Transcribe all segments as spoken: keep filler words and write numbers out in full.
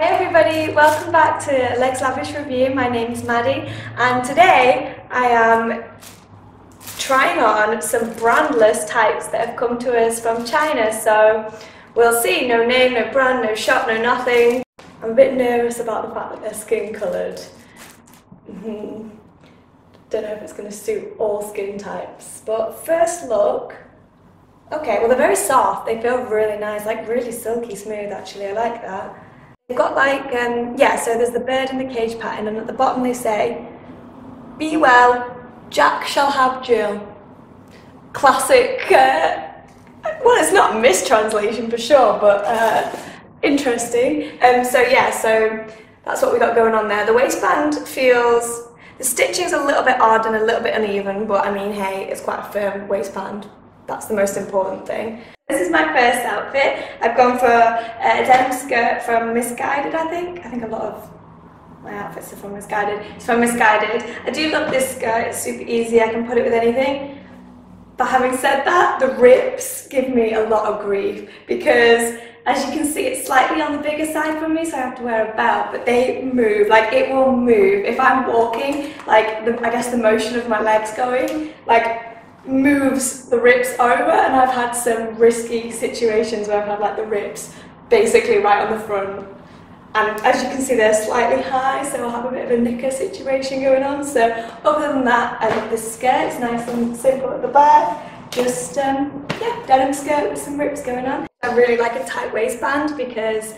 Hey everybody, welcome back to Legs Lavish Review. My name's Maddie and today I am trying on some brandless types that have come to us from China. So we'll see, no name, no brand, no shop, no nothing. I'm a bit nervous about the fact that they're skin coloured. Mm-hmm. Don't know if it's going to suit all skin types, but first look. Okay, well they're very soft, they feel really nice, like really silky smooth actually, I like that. They've got like, um, yeah, so there's the bird in the cage pattern, and at the bottom they say, "Be well, Jack shall have Jill." Classic, uh, well it's not mistranslation for sure, but uh, interesting. Um, so yeah, so that's what we got going on there. The waistband feels, the stitching's a little bit odd and a little bit uneven, but I mean hey, it's quite a firm waistband. That's the most important thing. This is my first outfit. I've gone for a denim skirt from Missguided, I think. I think a lot of my outfits are from Missguided. It's from Missguided. I do love this skirt. It's super easy. I can put it with anything. But having said that, the rips give me a lot of grief because, as you can see, it's slightly on the bigger side from me, so I have to wear a belt, but they move, like it will move. If I'm walking, like the, I guess the motion of my legs going, like, moves the rips over, and I've had some risky situations where I've had like the rips basically right on the front, and as you can see they're slightly high, so I'll have a bit of a knicker situation going on. So other than that, I love this skirt. It's nice and simple at the back, just um, yeah, denim skirt with some rips going on. I really like a tight waistband because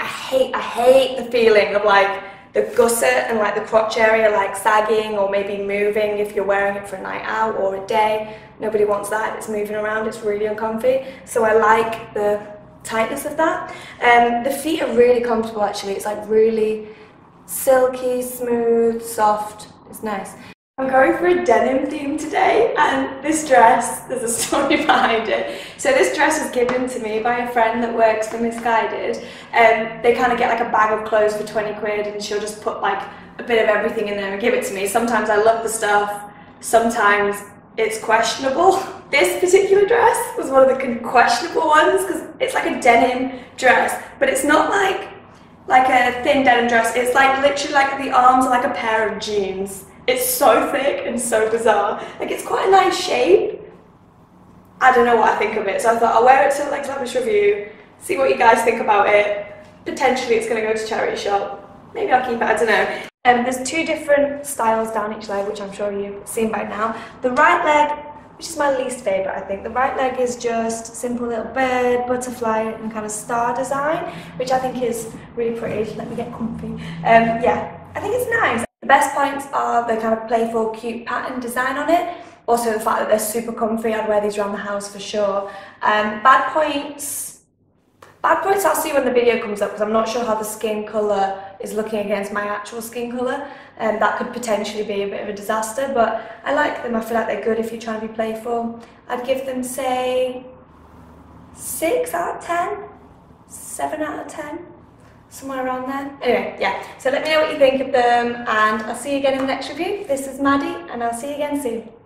I hate, I hate the feeling of like the gusset and like the crotch area like sagging or maybe moving if you're wearing it for a night out or a day. Nobody wants that. It's moving around, it's really uncomfy. So I like the tightness of that. Um, the feet are really comfortable actually. It's like really silky, smooth, soft. It's nice. I'm going for a denim theme today, and this dress, there's a story behind it. So this dress was given to me by a friend that works for Missguided. Um, they kind of get like a bag of clothes for twenty quid and she'll just put like a bit of everything in there and give it to me. Sometimes I love the stuff, sometimes it's questionable. This particular dress was one of the questionable ones because it's like a denim dress, but it's not like, like a thin denim dress. It's like literally like the arms are like a pair of jeans. It's so thick and so bizarre. Like, it's quite a nice shape. I don't know what I think of it, so I thought I'll wear it to Legs Lavish Review, see what you guys think about it. Potentially it's going to go to charity shop. Maybe I'll keep it, I don't know. Um, there's two different styles down each leg, which I'm sure you've seen by now. The right leg, which is my least favourite I think, the right leg is just simple little bird, butterfly and kind of star design, which I think is really pretty. Let me get comfy. Um, yeah, I think it's nice. The best points are the kind of playful, cute pattern design on it. Also the fact that they're super comfy, I'd wear these around the house for sure. Um, bad points, bad points I'll see when the video comes up because I'm not sure how the skin colour is looking against my actual skin colour, and um, that could potentially be a bit of a disaster, but I like them. I feel like they're good if you're trying to be playful. I'd give them, say, six out of ten, seven out of ten. Somewhere around there. Anyway, yeah, so let me know what you think of them, and I'll see you again in the next review. This is Maddie, and I'll see you again soon.